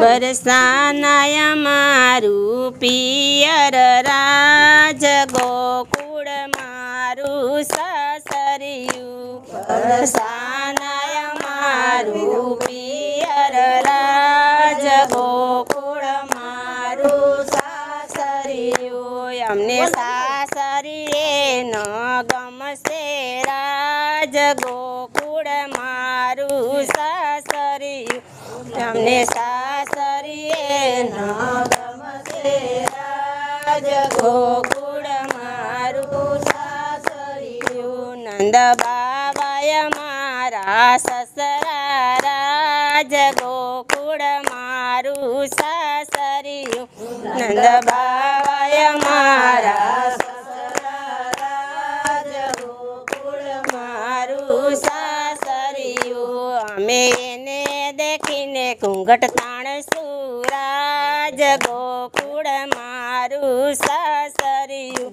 बरसानाय मारू पियर राज गोकुळ मारू सासरियू। बरसानाय मारू पियर राज गोकुळ मारू सासरियू। हमने सासरिये न गमसे राज गोकुळ मारू सासरियू। हमने सासरिये न गमसे राज गोकुळ मारू सासरियू। नंद बाबाय मारा ससरा राज गोकुळ मारू सासरियू। नंद बाबाय मारा ससरा राज गोकुळ मारू सासरियू। हमें देखीने घूंघट ताण सूराज गोकुळ मारू सासरियू।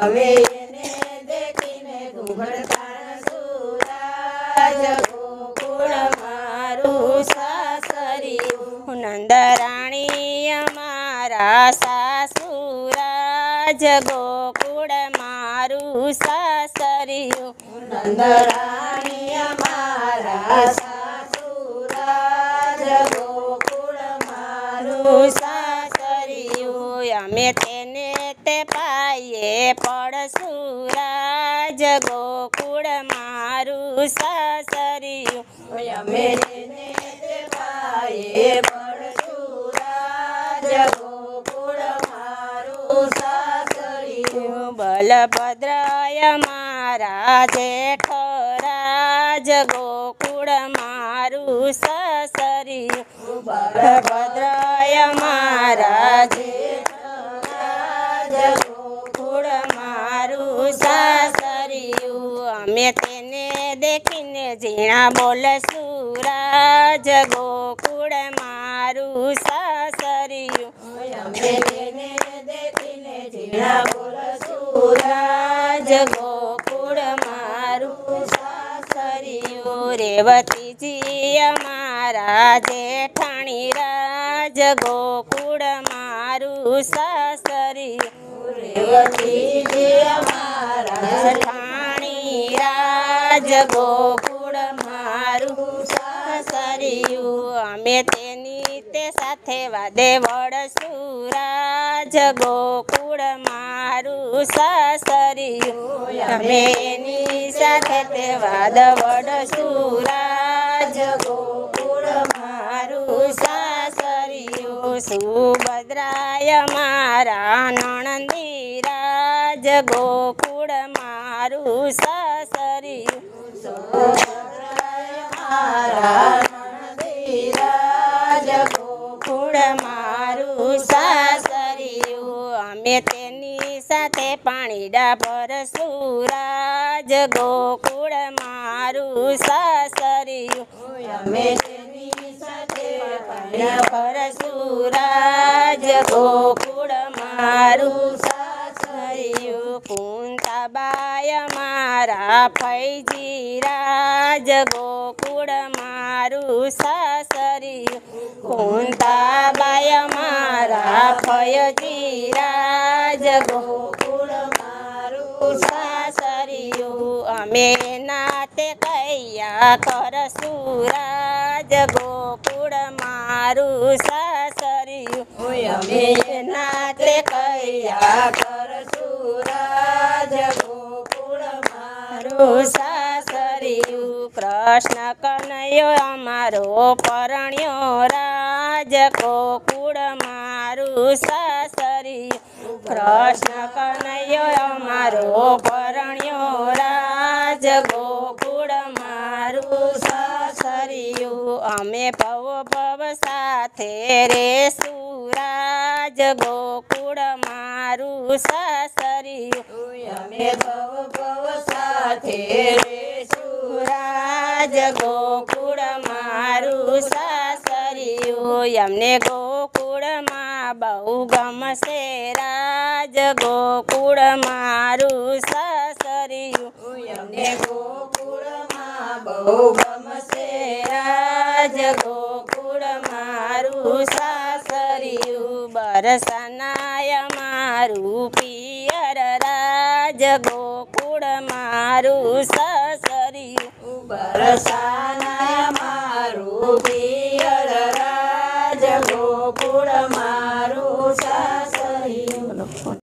हमेने देखीने घूंघट ताण सूराज गोकुळ मारू सासरियू। नंदराणी हमारा सासुराज गोकुळ मारू सासरियू। नंदराणी हमारा सासरियू। हमें तेने ते पाये पड़सू राज गोकुळ मारू सासरियू। हमें तेने ते पाये पड़सू राज गोकुळ मारू सासरियू। बलभद्राय मारा जेठ राज गोकुळ मारू सासरियू। बलभद्राय मारा जेठ राज गोकुळ मारू सासरियू। हमें तेने देखीने जीणा बोलसू राज गोकुळ मारू सासरियू। हमें तेने देखीने जीणा बोलसू राज गोकुळ मारू सासरियू। रेवती जी हमारा जेठ राज गोकुळ मारू सासरियू। रेवती जेठाणी राज गोकुळ मारू सासरियू। हमें तेनी ते साथे वादे वडसू राज गोकुळ मारू सासरियू। हमें साथे ते वाद वडसू राज गोकुळ मारू सासरियू। सुभद्राय मारा नणंदी राज गोकुळ मारू सासरियू। सुभद्राय मारा नणंदी राज गोकुळ मारू सासरियू। हमें तेनी साथे पाणीडा भरसू राज गोकुळ मारू सासरियू। हमें परशुराज गोकुळ मारू सासरियू। कुंताबाय मारा फैजी राज गोकुळ मारू सासरियू। कुंताबाय मारा फैजी राज गोकुळ मारू सासरियू। अमे नाते कैया करसू राज गोकुळ मारू सासरियू। हमें नाते कैया करसू राज गोकुळ मारू सासरियू। कृष्ण कन्हैयो हमारो परण्यो राज गोकुळ मारू सासरियू। कृष्ण कन्हैयो हमारो परण्यो राज गोकुळ मारू सासरियू। हमें भव साथे रे सूराज गोकुळ मारू सासरियू। हमें भव साथे रे सूराज गोकुळ मारू सासरियू। हमने गोकुळ माँ बहु गमसे राज गोकुळ मारू सासरियू। हमने गोकुळ माँ बहु गमसे राज गोकुळ मारू सासरियू। अरसनाय मारू पियर राज गोकुळ मारू ससरियू बरसा।